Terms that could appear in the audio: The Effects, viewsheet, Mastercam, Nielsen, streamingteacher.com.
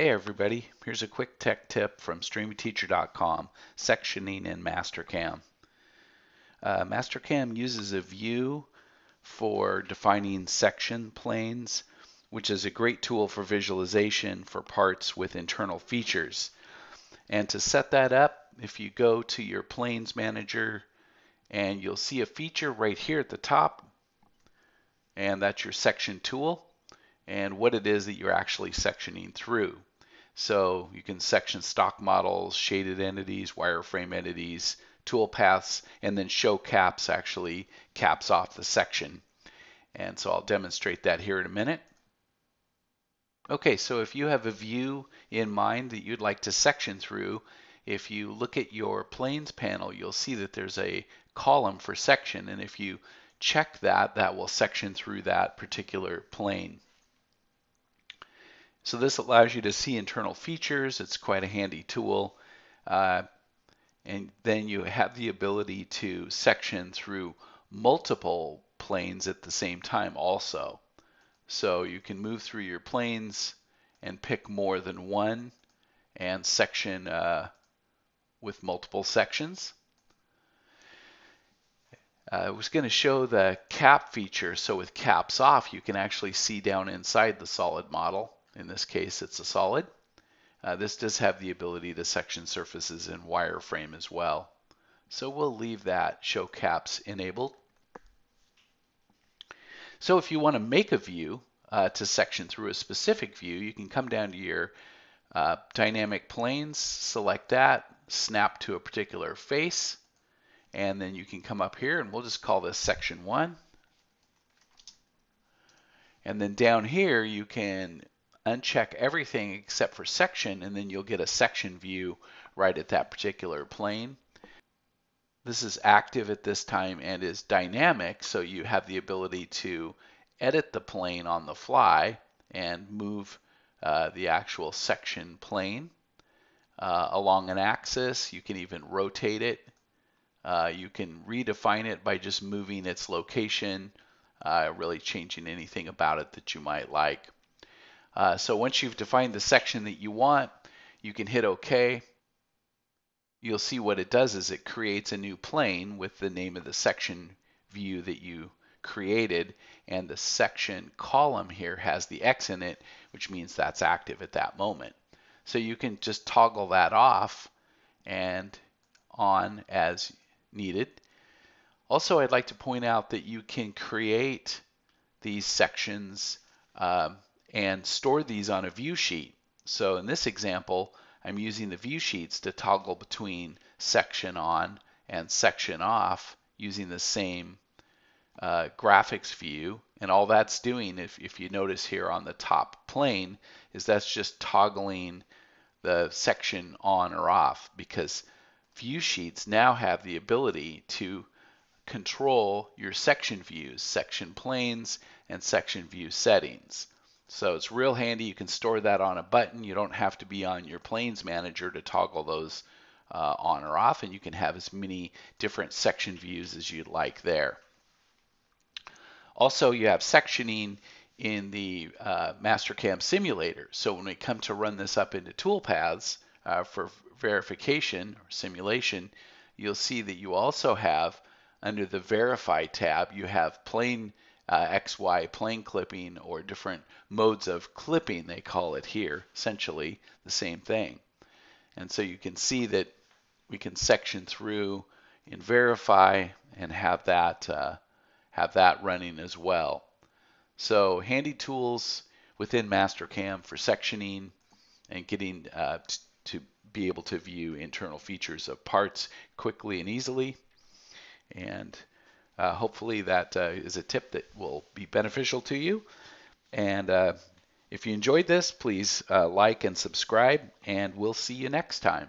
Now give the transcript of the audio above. Hey everybody, here's a quick tech tip from streamingteacher.com, sectioning in Mastercam. Mastercam uses a view for defining section planes, which is a great tool for visualization for parts with internal features. And to set that up, if you go to your planes manager, and you'll see a feature right here at the top, and that's your section tool, and what it is that you're actually sectioning through. So you can section stock models, shaded entities, wireframe entities, tool paths, and then show caps actually caps off the section. And so I'll demonstrate that here in a minute. Okay, so if you have a view in mind that you'd like to section through, if you look at your planes panel, you'll see that there's a column for section, and if you check that, that will section through that particular plane. So this allows you to see internal features. It's quite a handy tool. And then you have the ability to section through multiple planes at the same time also. So you can move through your planes and pick more than one and section with multiple sections. I was going to show the cap feature. So with caps off, you can actually see down inside the solid model. In this case, it's a solid. This does have the ability to section surfaces in wireframe as well. So we'll leave that show caps enabled. So if you want to make a view to section through a specific view, you can come down to your dynamic planes, select that, snap to a particular face, and then you can come up here, and we'll just call this section 1. And then down here you can uncheck everything except for section, and then you'll get a section view right at that particular plane. This is active at this time and is dynamic, so you have the ability to edit the plane on the fly and move the actual section plane along an axis. You can even rotate it. You can redefine it by just moving its location, really changing anything about it that you might like. So once you've defined the section that you want, you can hit OK. You'll see what it does is it creates a new plane with the name of the section view that you created, and the section column here has the X in it, which means that's active at that moment. So you can just toggle that off and on as needed. Also, I'd like to point out that you can create these sections and store these on a view sheet. So in this example, I'm using the view sheets to toggle between section on and section off using the same graphics view. And all that's doing, if you notice here on the top plane, is that's just toggling the section on or off, because view sheets now have the ability to control your section views, section planes, and section view settings. So it's real handy. You can store that on a button. You don't have to be on your planes manager to toggle those on or off, and you can have as many different section views as you'd like there. Also, you have sectioning in the Mastercam simulator. So when we come to run this up into toolpaths for verification or simulation, you'll see that you also have, under the Verify tab, you have plane XY plane clipping, or different modes of clipping, they call it here, essentially the same thing. And so you can see that we can section through and verify and have that running as well. So handy tools within Mastercam for sectioning and getting to be able to view internal features of parts quickly and easily. And hopefully that is a tip that will be beneficial to you. And if you enjoyed this, please like and subscribe, and we'll see you next time.